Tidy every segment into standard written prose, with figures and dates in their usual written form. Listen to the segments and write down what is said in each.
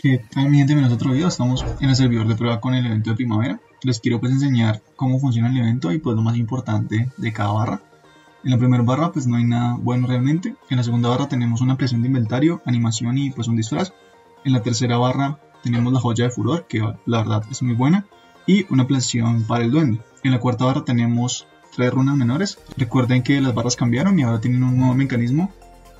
¿Qué tal, mi gente? En otro video estamos en el servidor de prueba con el evento de primavera. Les quiero pues enseñar cómo funciona el evento y pues lo más importante de cada barra. En la primera barra pues no hay nada bueno realmente. En la segunda barra tenemos una ampliación de inventario, animación y pues un disfraz. En la tercera barra tenemos la joya de furor, que la verdad es muy buena, y una ampliación para el duende. En la cuarta barra tenemos tres runas menores. Recuerden que las barras cambiaron y ahora tienen un nuevo mecanismo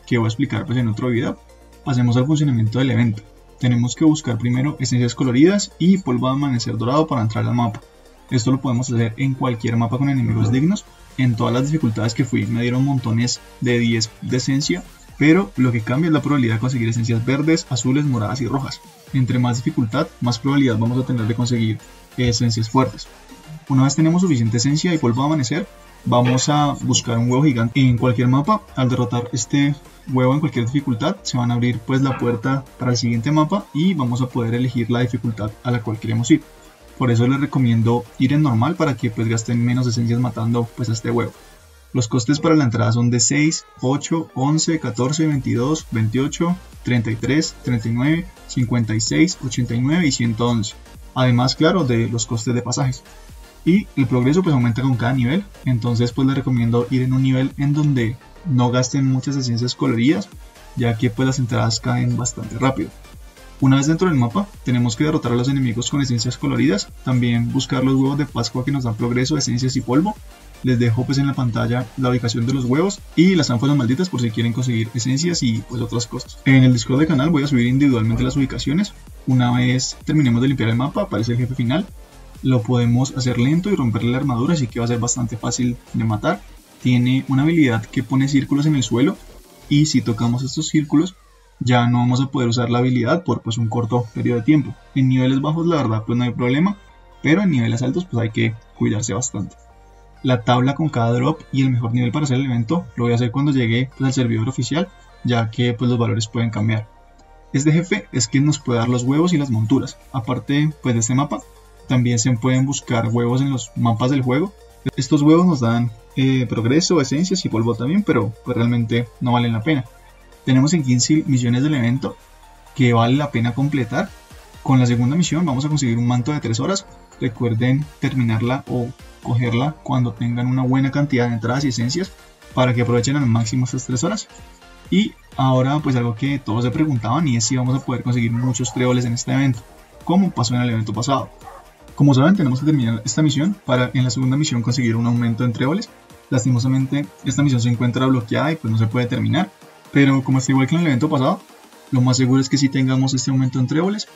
que voy a explicar pues en otro video. Pasemos al funcionamiento del evento. Tenemos que buscar primero esencias coloridas y polvo de amanecer dorado para entrar al mapa. Esto lo podemos hacer en cualquier mapa con enemigos dignos. En todas las dificultades que fui me dieron montones de 10 de esencia, pero lo que cambia es la probabilidad de conseguir esencias verdes, azules, moradas y rojas. Entre más dificultad, más probabilidad vamos a tener de conseguir esencias fuertes. Una vez tenemos suficiente esencia y polvo de amanecer, vamos a buscar un huevo gigante en cualquier mapa. Al derrotar este huevo en cualquier dificultad, se van a abrir pues la puerta para el siguiente mapa y vamos a poder elegir la dificultad a la cual queremos ir. Por eso les recomiendo ir en normal para que pues gasten menos esencias matando pues a este huevo. Los costes para la entrada son de 6, 8, 11, 14, 22, 28, 33, 39, 56, 89 y 111. Además, claro, de los costes de pasajes. Y el progreso pues aumenta con cada nivel, entonces pues les recomiendo ir en un nivel en donde no gasten muchas esencias coloridas, ya que pues las entradas caen bastante rápido. Una vez dentro del mapa tenemos que derrotar a los enemigos con esencias coloridas, también buscar los huevos de Pascua que nos dan progreso, esencias y polvo. Les dejo pues en la pantalla la ubicación de los huevos y las ánforas malditas por si quieren conseguir esencias y pues otras cosas. En el Discord del canal voy a subir individualmente las ubicaciones. Una vez terminemos de limpiar el mapa aparece el jefe final. Lo podemos hacer lento y romperle la armadura, así que va a ser bastante fácil de matar. Tiene una habilidad que pone círculos en el suelo y si tocamos estos círculos ya no vamos a poder usar la habilidad por pues un corto periodo de tiempo. En niveles bajos la verdad pues no hay problema, pero en niveles altos pues hay que cuidarse bastante. La tabla con cada drop y el mejor nivel para hacer el evento lo voy a hacer cuando llegue pues al servidor oficial, ya que pues los valores pueden cambiar. Este jefe es quien nos puede dar los huevos y las monturas. Aparte pues de este mapa también se pueden buscar huevos en los mapas del juego. Estos huevos nos dan progreso, esencias y polvo también, pero pues realmente no valen la pena. Tenemos en 15 misiones del evento que vale la pena completar. Con la segunda misión vamos a conseguir un manto de 3 horas. Recuerden terminarla o cogerla cuando tengan una buena cantidad de entradas y esencias para que aprovechen al máximo estas 3 horas. Y ahora pues algo que todos se preguntaban y es si vamos a poder conseguir muchos tréboles en este evento, como pasó en el evento pasado. Como saben, tenemos que terminar esta misión para en la segunda misión conseguir un aumento en tréboles. Lastimosamente, esta misión se encuentra bloqueada y pues no se puede terminar. Pero como está igual que en el evento pasado, lo más seguro es que sí tengamos este aumento en tréboles.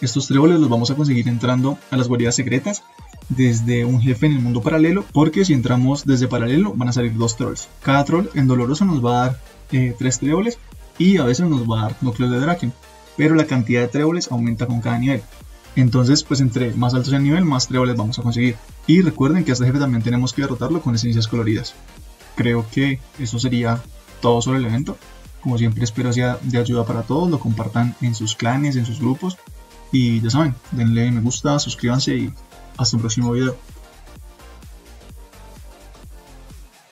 Estos tréboles los vamos a conseguir entrando a las guaridas secretas desde un jefe en el mundo paralelo, porque si entramos desde paralelo van a salir 2 trolls. Cada troll en doloroso nos va a dar 3 tréboles y a veces nos va a dar núcleos de Draken, pero la cantidad de tréboles aumenta con cada nivel. Entonces pues entre más altos el nivel, más tréboles vamos a conseguir. Y recuerden que a este jefe también tenemos que derrotarlo con esencias coloridas. Creo que eso sería todo sobre el evento. Como siempre espero sea de ayuda para todos, lo compartan en sus clanes, en sus grupos. Y ya saben, denle me gusta, suscríbanse y hasta un próximo video.